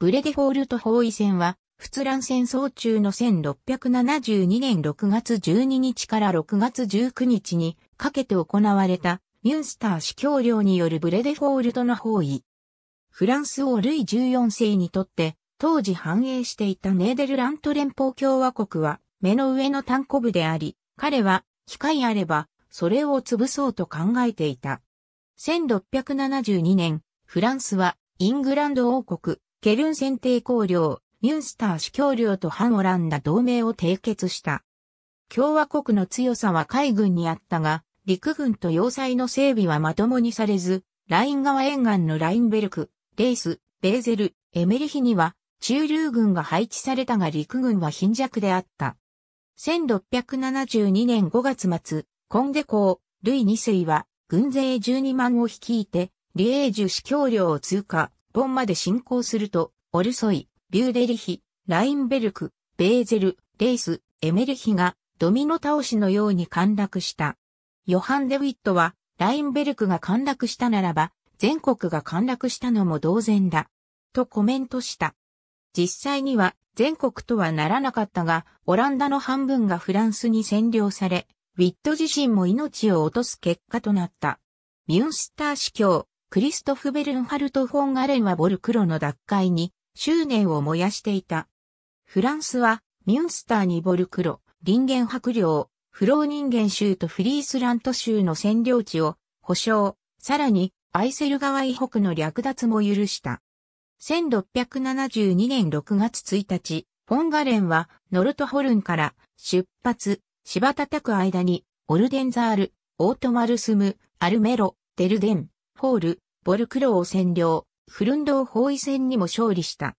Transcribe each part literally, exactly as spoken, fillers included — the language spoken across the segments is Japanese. ブレデフォルト包囲戦は、仏蘭戦争中のせんろっぴゃくななじゅうにねんろくがつじゅうににちからろくがつじゅうくにちにかけて行われたミュンスター司教領によるブレデフォールトの包囲。フランス王ルイじゅうよんせいにとって、当時繁栄していたネーデルラント連邦共和国は目の上の単行部であり、彼は機会あればそれを潰そうと考えていた。せんろっぴゃくななじゅうにねん、フランスはイングランド王国、ケルン選帝公領、ミュンスター司教領と反オランダ同盟を締結した。共和国の強さは海軍にあったが、陸軍と要塞の整備はまともにされず、ライン川沿岸のラインベルク、レイス、ベーゼル、エメリヒには駐留軍が配置されたが陸軍は貧弱であった。せんろっぴゃくななじゅうにねんごがつまつ、コンデ公、ルイにせいは軍勢じゅうにまんを率いて、リエージュ司教領を通過、ボンまで侵攻すると、オルソイ、ビューデリヒ、ラインベルク、ベーゼル、レイス、エメリヒがドミノ倒しのように陥落した。ヨハン・デ・ウィットは、ラインベルクが陥落したならば、全国が陥落したのも同然だ。とコメントした。実際には全国とはならなかったが、オランダの半分がフランスに占領され、ウィット自身も命を落とす結果となった。ミュンスター司教、クリストフ・ベルンハルト・フォン・アレンはボルクロの奪回に、執念を燃やしていた。フランスは、ミュンスターにボルクロ、林源伯領、フローニンゲン州とフリースラント州の占領地を保証、さらに、アイセル川以北の略奪も許した。せんろっぴゃくななじゅうにねんろくがつついたち、フォンガレンは、ノルトホルンから出発、柴叩く間に、オルデンザール、オートマルスム、アルメロ、デルデン、ホール、ボルクロを占領。フルンドー包囲戦にも勝利した。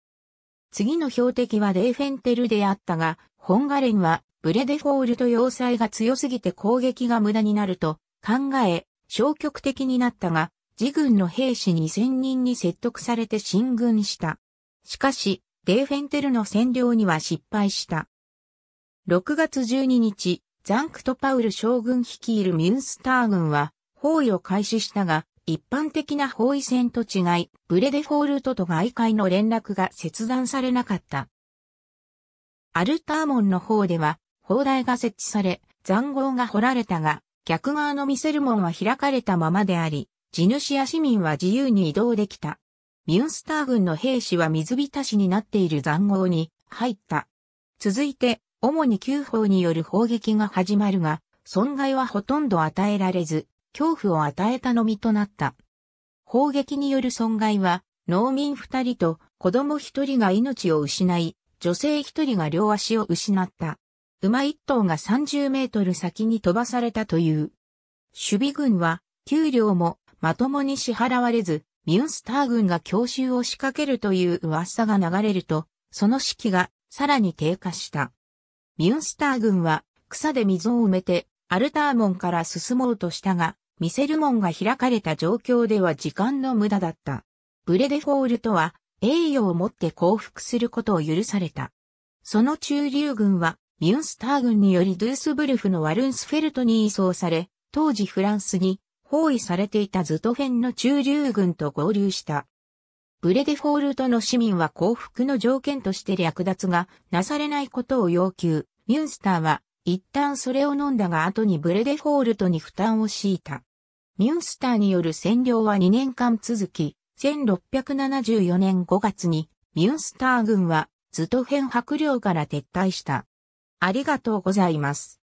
次の標的はレーフェンテルであったが、ホンガレンはブレデフォールト要塞が強すぎて攻撃が無駄になると考え、消極的になったが、自軍の兵士にせんにんに説得されて進軍した。しかし、レーフェンテルの占領には失敗した。ろくがつじゅうににち、ザンクトパウル将軍率いるミュンスター軍は包囲を開始したが、一般的な包囲戦と違い、ブレデフォールトと外界の連絡が切断されなかった。アルター門の方では、砲台が設置され、塹壕が掘られたが、逆側のミセル門は開かれたままであり、地主や市民は自由に移動できた。ミュンスター軍の兵士は水浸しになっている塹壕に入った。続いて、主にきゅうほうによる砲撃が始まるが、損害はほとんど与えられず、恐怖を与えたのみとなった。砲撃による損害は、農民二人と子供一人が命を失い、女性一人が両足を失った。馬一頭がさんじゅうメートル先に飛ばされたという。守備軍は、給料もまともに支払われず、ミュンスター軍が強襲を仕掛けるという噂が流れると、その士気がさらに低下した。ミュンスター軍は、草で溝を埋めて、アルター門から進もうとしたが、ミセル門が開かれた状況では時間の無駄だった。ブレデフォールトは栄誉をもって降伏することを許された。その駐留軍はミュンスター軍によりドゥースブルフのワルンスフェルトに移送され、当時フランスに包囲されていたズトフェンの駐留軍と合流した。ブレデフォールトの市民は降伏の条件として略奪がなされないことを要求。ミュンスターは一旦それを飲んだが後にブレデフォールトに負担を強いた。ミュンスターによる占領はにねんかん続き、せんろっぴゃくななじゅうよねんごがつにミュンスター軍はズトフェン伯領から撤退した。ありがとうございます。